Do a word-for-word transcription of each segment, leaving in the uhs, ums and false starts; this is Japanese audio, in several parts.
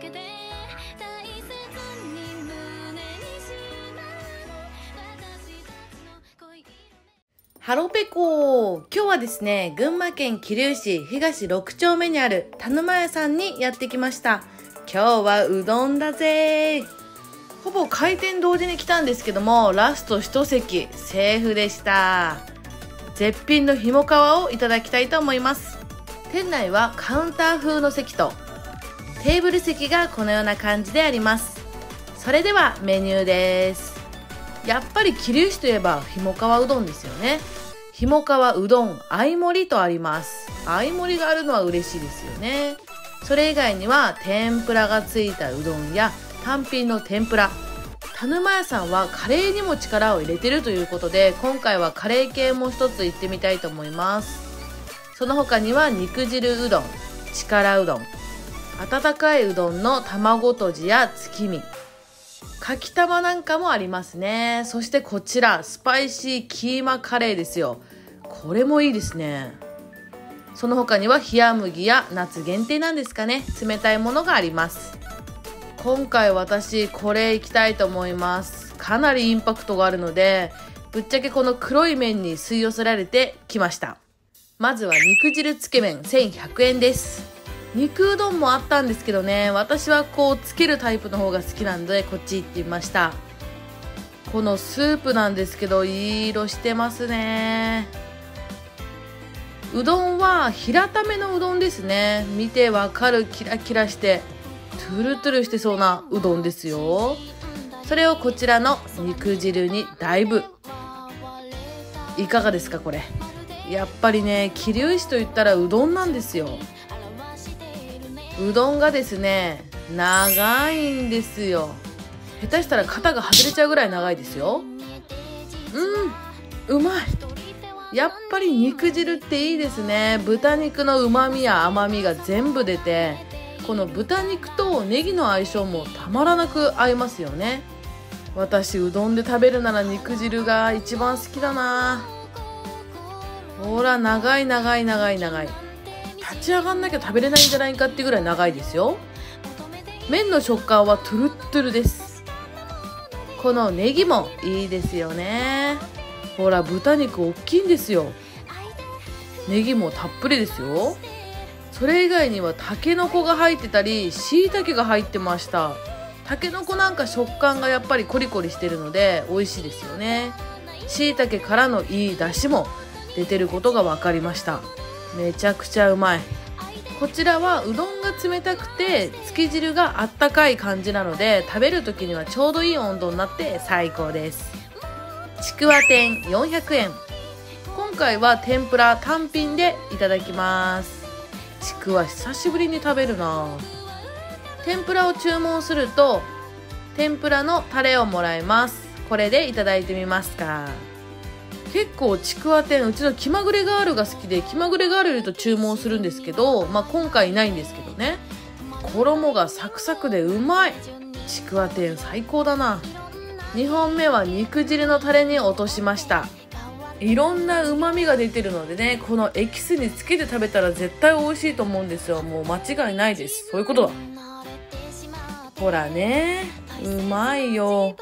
けて大切に胸にしまう私たちの恋色。ハロペコ、今日はですね、群馬県桐生市東ろく丁目にある田沼屋さんにやってきました。今日はうどんだぜ。ほぼ開店同時に来たんですけども、ラスト一席セーフでした。絶品のひもかわをいただきたいと思います。店内はカウンター風の席とテーブル席がこのような感じであります。それではメニューです。やっぱり桐生市といえばひもかわうどんですよね。ひもかわうどん相盛りとあります。相盛りがあるのは嬉しいですよね。それ以外には天ぷらがついたうどんや単品の天ぷら。田沼屋さんはカレーにも力を入れてるということで、今回はカレー系も一つ行ってみたいと思います。その他には肉汁うどん、力うどん、温かいうどんの卵とじや月見、かきたまなんかもありますね。そしてこちらスパイシーキーマカレーですよ。これもいいですね。その他には冷麦や夏限定なんですかね、冷たいものがあります。今回私これ行きたいと思います。かなりインパクトがあるので、ぶっちゃけこの黒い麺に吸い寄せられてきました。まずは肉汁つけ麺せんひゃくえんです。肉うどんもあったんですけどね、私はこうつけるタイプの方が好きなのでこっち行ってみました。このスープなんですけど、いい色してますね。うどんは平ためのうどんですね。見てわかるキラキラしてトゥルトゥルしてそうなうどんですよ。それをこちらの肉汁にだいぶ。いかがですかこれ。やっぱりね、桐生市といったらうどんなんですよ。うどんがですね、長いんですよ。下手したら肩が外れちゃうぐらい長いですよ。うん、うまい。やっぱり肉汁っていいですね。豚肉のうまみや甘みが全部出て、この豚肉とネギの相性もたまらなく合いますよね。私うどんで食べるなら肉汁が一番好きだな。ほら、長い長い長い長い。立ち上がんなきゃ食べれないんじゃないかってぐらい長いですよ。麺の食感はトゥルットゥルです。このネギもいいですよね。ほら、豚肉大きいんですよ。ネギもたっぷりですよ。それ以外にはタケノコが入ってたり、しいたけが入ってました。タケノコなんか食感がやっぱりコリコリしてるので美味しいですよね。しいたけからのいい出汁も出てることが分かりました。めちゃくちゃうまい。こちらはうどんが冷たくてつけ汁があったかい感じなので、食べる時にはちょうどいい温度になって最高です。ちくわ天よんひゃくえん。今回は天ぷら単品でいただきます。ちくわ久しぶりに食べるな。天ぷらを注文すると天ぷらのタレをもらえます。これでいただいてみますか。結構ちくわ天、うちの気まぐれガールが好きで、気まぐれガールいると注文するんですけど、まあ今回いないんですけどね。衣がサクサクでうまい。ちくわ天最高だな。にほんめは肉汁のタレに落としました。いろんなうまみが出てるのでね、このエキスにつけて食べたら絶対美味しいと思うんですよ。もう間違いないです。そういうことだ。ほらね、うまいよ。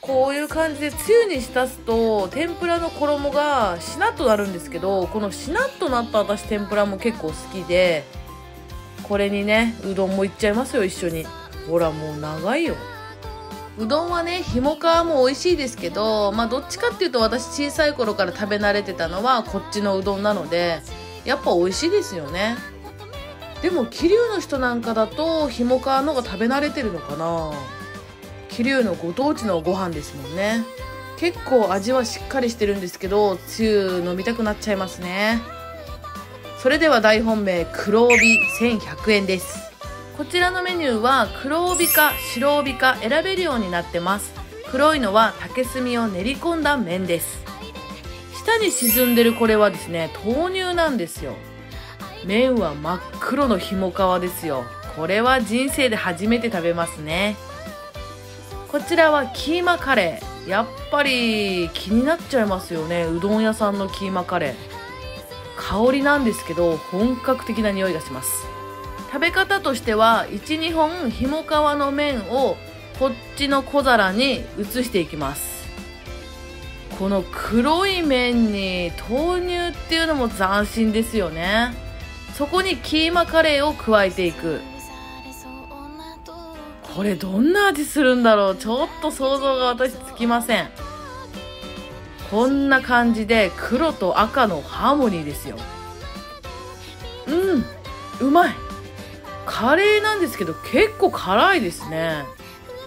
こういう感じでつゆに浸すと天ぷらの衣がしなっとなるんですけど、このしなっとなった私天ぷらも結構好きで、これにねうどんもいっちゃいますよ一緒に。ほら、もう長いよ。うどんはね、ひもかわも美味しいですけど、まあどっちかっていうと私小さい頃から食べ慣れてたのはこっちのうどんなので、やっぱ美味しいですよね。でも桐生の人なんかだとひもかわの方が食べ慣れてるのかな。桐生のご当地のご飯ですもんね。結構味はしっかりしてるんですけど、つゆ飲みたくなっちゃいますね。それでは大本命黒帯せんひゃくえんです。こちらのメニューは黒帯か白帯か選べるようになってます。黒いのは竹炭を練り込んだ麺です。下に沈んでるこれはですね、豆乳なんですよ。麺は真っ黒のひもかわですよ。これは人生で初めて食べますね。こちらはキーマカレー。やっぱり気になっちゃいますよね、うどん屋さんのキーマカレー。香りなんですけど本格的な匂いがします。食べ方としてはいち、にほんひも皮の麺をこっちの小皿に移していきます。この黒い麺に豆乳っていうのも斬新ですよね。そこにキーマカレーを加えていく。これどんな味するんだろう、ちょっと想像が私つきません。こんな感じで黒と赤のハーモニーですよ。うん、うまい。カレーなんですけど結構辛いですね。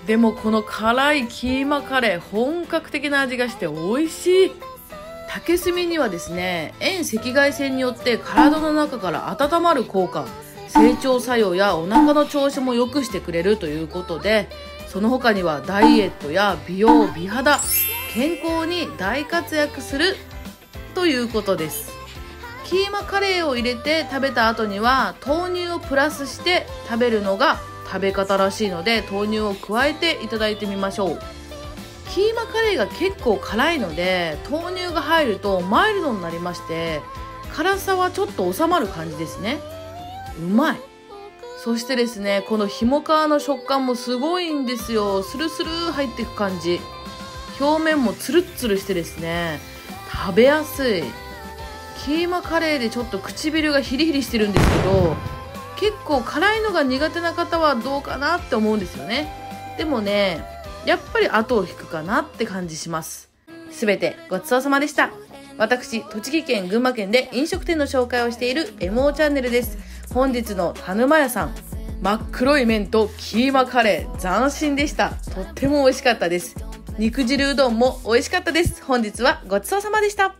でもこの辛いキーマカレー、本格的な味がして美味しい。竹炭にはですね、遠赤外線によって体の中から温まる効果、整腸作用やお腹の調子も良くしてくれるということで、その他にはダイエットや美容、美肌、健康に大活躍するということです。キーマカレーを入れて食べた後には豆乳をプラスして食べるのが食べ方らしいので、豆乳を加えていただいてみましょう。キーマカレーが結構辛いので豆乳が入るとマイルドになりまして、辛さはちょっと収まる感じですね。うまい。そしてですね、このひも皮の食感もすごいんですよ。スルスル入っていく感じ、表面もツルッツルしてですね、食べやすい。キーマカレーでちょっと唇がヒリヒリしてるんですけど、結構辛いのが苦手な方はどうかなって思うんですよね。でもね、やっぱり後を引くかなって感じします。すべてごちそうさまでした。私、栃木県群馬県で飲食店の紹介をしている エムオー チャンネルです。本日の田沼屋さん、真っ黒い麺とキーマカレー、斬新でした。とっても美味しかったです。肉汁うどんも美味しかったです。本日はごちそうさまでした。